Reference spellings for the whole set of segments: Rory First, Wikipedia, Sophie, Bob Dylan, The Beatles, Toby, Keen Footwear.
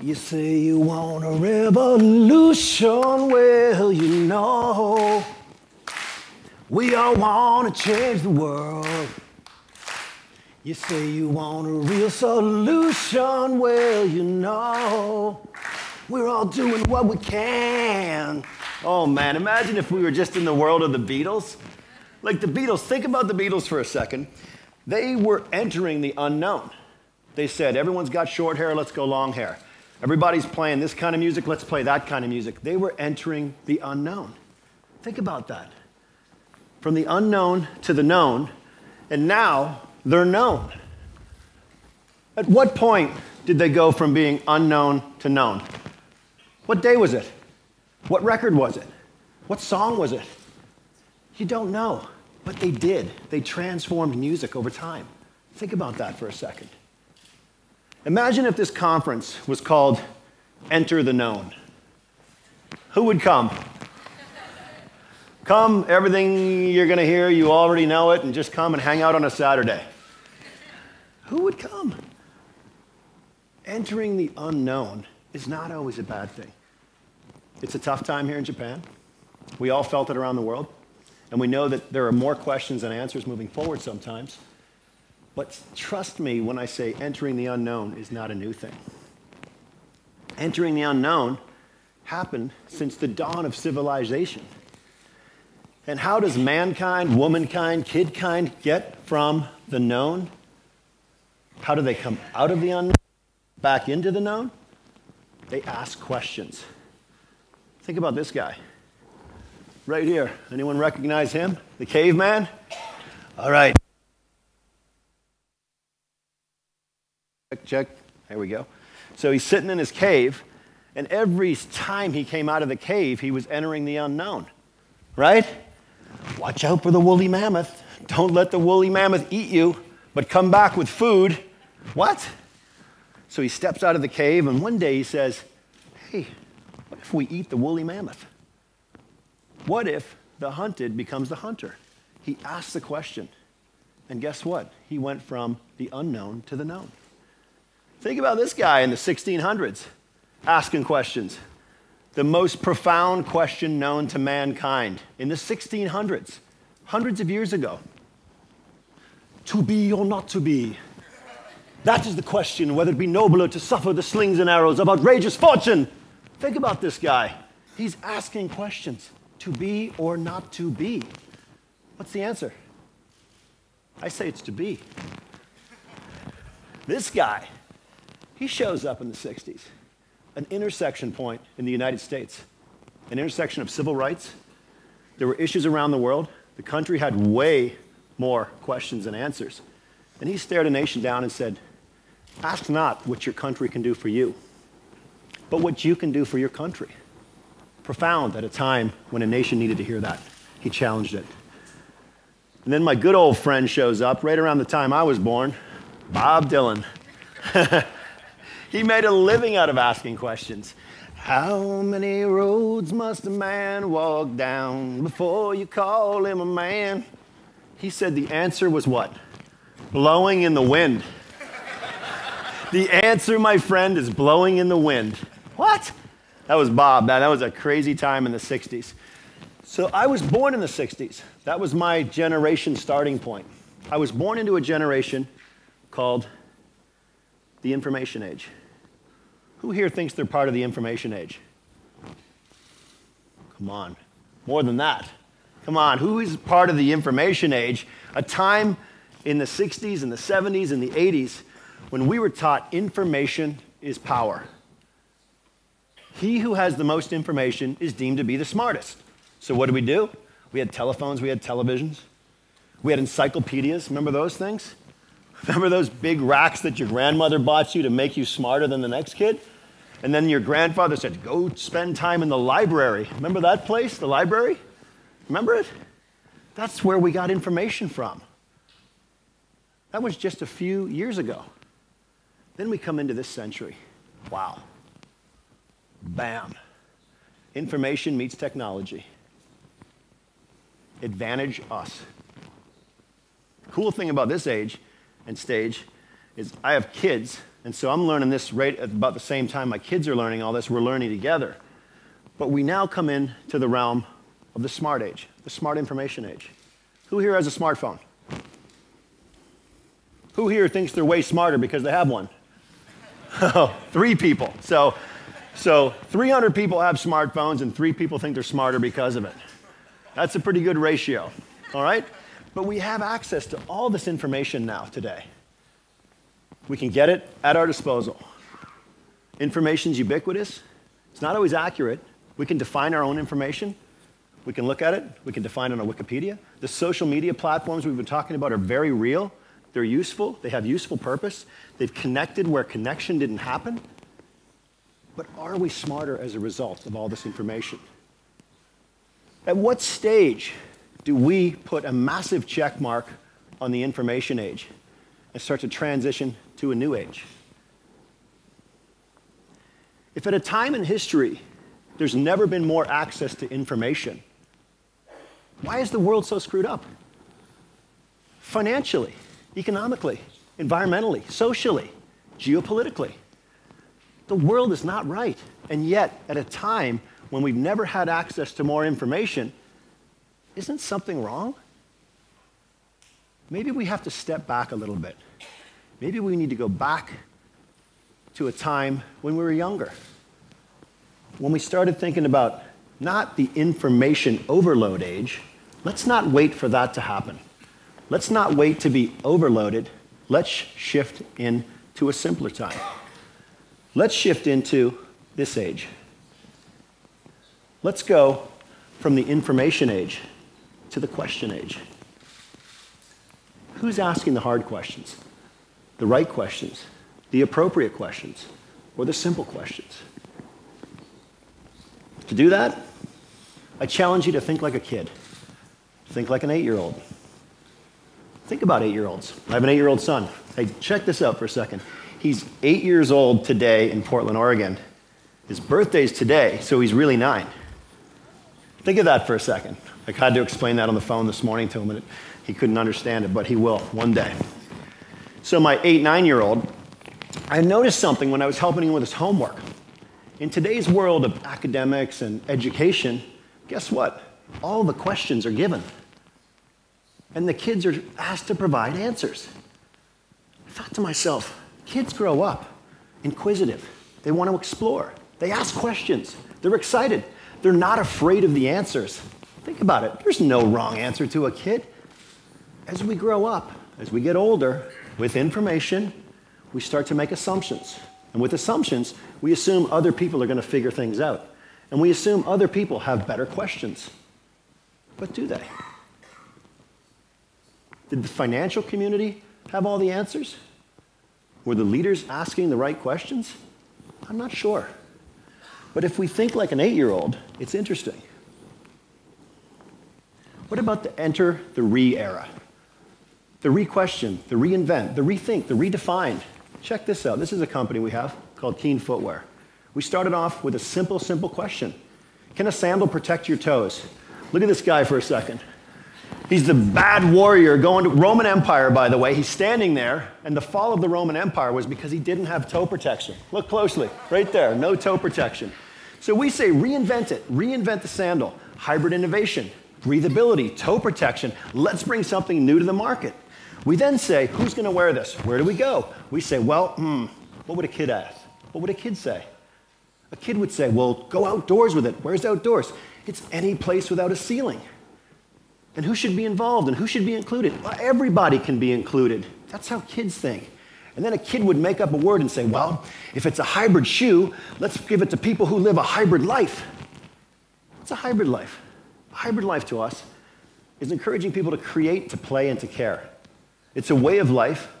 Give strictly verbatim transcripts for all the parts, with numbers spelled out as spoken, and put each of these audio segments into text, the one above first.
You say you want a revolution, well, you know, we all want to change the world. You say you want a real solution, well, you know, we're all doing what we can. Oh man, imagine if we were just in the world of the Beatles. Like the Beatles, think about the Beatles for a second. They were entering the unknown. They said, everyone's got short hair, let's go long hair. Everybody's playing this kind of music, let's play that kind of music. They were entering the unknown. Think about that. From the unknown to the known, and now they're known. At what point did they go from being unknown to known? What day was it? What record was it? What song was it? You don't know, but they did. They transformed music over time. Think about that for a second. Imagine if this conference was called Enter the Known. Who would come? Come, everything you're going to hear, you already know it, and just come and hang out on a Saturday. Who would come? Entering the unknown is not always a bad thing. It's a tough time here in Japan. We all felt it around the world, and we know that there are more questions than answers moving forward sometimes. But trust me when I say entering the unknown is not a new thing. Entering the unknown happened since the dawn of civilization. And how does mankind, womankind, kidkind get from the known? How do they come out of the unknown, back into the known? They ask questions. Think about this guy. Right here. Anyone recognize him? The caveman? All right. Check, check, there we go. So he's sitting in his cave, and every time he came out of the cave, he was entering the unknown, right? Watch out for the woolly mammoth. Don't let the woolly mammoth eat you, but come back with food. What? So he steps out of the cave, and one day he says, hey, what if we eat the woolly mammoth? What if the hunted becomes the hunter? He asks the question, and guess what? He went from the unknown to the known. Think about this guy in the sixteen hundreds, asking questions. The most profound question known to mankind in the sixteen hundreds, hundreds of years ago. To be or not to be. That is the question, whether it be nobler to suffer the slings and arrows of outrageous fortune. Think about this guy. He's asking questions. To be or not to be. What's the answer? I say it's to be. This guy. He shows up in the sixties, an intersection point in the United States, an intersection of civil rights. There were issues around the world. The country had way more questions than answers. And he stared a nation down and said, ask not what your country can do for you, but what you can do for your country. Profound at a time when a nation needed to hear that. He challenged it. And then my good old friend shows up right around the time I was born, Bob Dylan. He made a living out of asking questions. How many roads must a man walk down before you call him a man? He said the answer was what? Blowing in the wind. The answer, my friend, is blowing in the wind. What? That was Bob. Man, that was a crazy time in the sixties. So I was born in the sixties. That was my generation starting point. I was born into a generation called the information age. Who here thinks they're part of the information age? Come on. More than that. Come on. Who is part of the information age? A time in the sixties and the seventies and the eighties when we were taught information is power. He who has the most information is deemed to be the smartest. So what did we do? We had telephones. We had televisions. We had encyclopedias. Remember those things? Remember those big racks that your grandmother bought you to make you smarter than the next kid? And then your grandfather said, go spend time in the library. Remember that place, the library? Remember it? That's where we got information from. That was just a few years ago. Then we come into this century. Wow. Bam. Information meets technology. Advantage us. Cool thing about this age and stage is I have kids And so I'm learning this right at about the same time my kids are learning all this. We're learning together. But we now come in to the realm of the smart age, the smart information age. Who here has a smartphone? Who here thinks they're way smarter because they have one? Three people. So, so three hundred people have smartphones and three people think they're smarter because of it. That's a pretty good ratio, all right? But we have access to all this information now today. We can get it at our disposal. Information's ubiquitous. It's not always accurate. We can define our own information. We can look at it. We can define it on Wikipedia. The social media platforms we've been talking about are very real. They're useful. They have useful purpose. They've connected where connection didn't happen. But are we smarter as a result of all this information? At what stage do we put a massive check mark on the information age and start to transition to a new age? If at a time in history there's never been more access to information, why is the world so screwed up? Financially, economically, environmentally, socially, geopolitically. The world is not right, and yet at a time when we've never had access to more information, isn't something wrong? Maybe we have to step back a little bit. Maybe we need to go back to a time when we were younger, when we started thinking about not the information overload age. Let's not wait for that to happen. Let's not wait to be overloaded. Let's shift into a simpler time. Let's shift into this age. Let's go from the information age to the question age. Who's asking the hard questions, the right questions, the appropriate questions, or the simple questions? To do that, I challenge you to think like a kid. Think like an eight-year-old. Think about eight-year-olds. I have an eight-year-old son. Hey, check this out for a second. He's eight years old today in Portland, Oregon. His birthday's today, so he's really nine. Think of that for a second. I had to explain that on the phone this morning to him, and he couldn't understand it, but he will one day. So my eight, nine-year-old, I noticed something when I was helping him with his homework. In today's world of academics and education, guess what? All the questions are given, and the kids are asked to provide answers. I thought to myself, kids grow up inquisitive. They want to explore. They ask questions. They're excited. They're not afraid of the answers. Think about it. There's no wrong answer to a kid. As we grow up, as we get older, with information, we start to make assumptions. And with assumptions, we assume other people are going to figure things out. And we assume other people have better questions. But do they? Did the financial community have all the answers? Were the leaders asking the right questions? I'm not sure. But if we think like an eight-year-old, it's interesting. What about the enter the re era? The re-question, the reinvent, the rethink, the redefined. Check this out. This is a company we have called Keen Footwear. We started off with a simple, simple question. Can a sandal protect your toes? Look at this guy for a second. He's the bad warrior going to Roman Empire, by the way. He's standing there, and the fall of the Roman Empire was because he didn't have toe protection. Look closely. Right there, no toe protection. So we say reinvent it, reinvent the sandal, hybrid innovation, breathability, toe protection. Let's bring something new to the market. We then say, who's going to wear this? Where do we go? We say, well, mm, what would a kid ask? What would a kid say? A kid would say, well, go outdoors with it. Where's outdoors? It's any place without a ceiling. And who should be involved and who should be included? Well, everybody can be included. That's how kids think. And then a kid would make up a word and say, well, if it's a hybrid shoe, let's give it to people who live a hybrid life. What's a hybrid life? A hybrid life to us is encouraging people to create, to play, and to care. It's a way of life.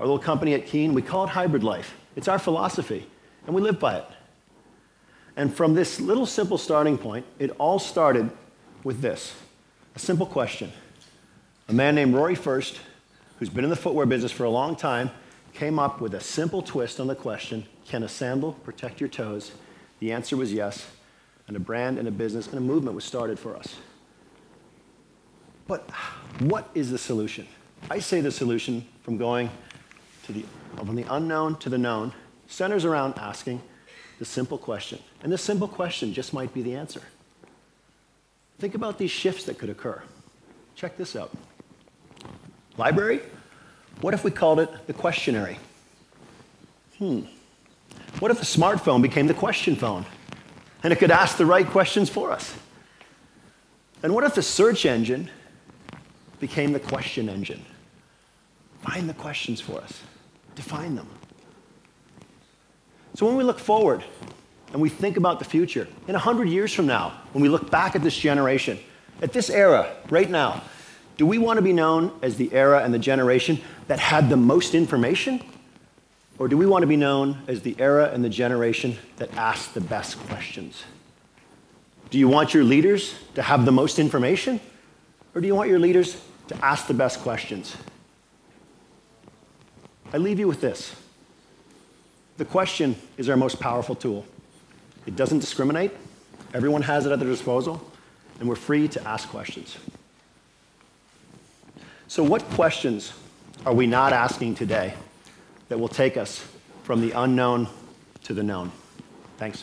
Our little company at Keen, we call it hybrid life. It's our philosophy, and we live by it. And from this little simple starting point, it all started with this. A simple question. A man named Rory First, who's been in the footwear business for a long time, came up with a simple twist on the question, can a sandal protect your toes? The answer was yes, and a brand and a business and a movement was started for us. But what is the solution? I say the solution from going to the, from the unknown to the known, centers around asking the simple question. And this simple question just might be the answer. Think about these shifts that could occur. Check this out. Library? What if we called it the questionary? Hmm. What if the smartphone became the question phone? And it could ask the right questions for us. And what if the search engine became the question engine? Find the questions for us. Define them. So when we look forward and we think about the future, in one hundred years from now, when we look back at this generation, at this era, right now, do we want to be known as the era and the generation that had the most information? Or do we want to be known as the era and the generation that asked the best questions? Do you want your leaders to have the most information? Or do you want your leaders to ask the best questions? I leave you with this. The question is our most powerful tool. It doesn't discriminate. Everyone has it at their disposal. And we're free to ask questions. So what questions are we not asking today that will take us from the unknown to the known? Thanks.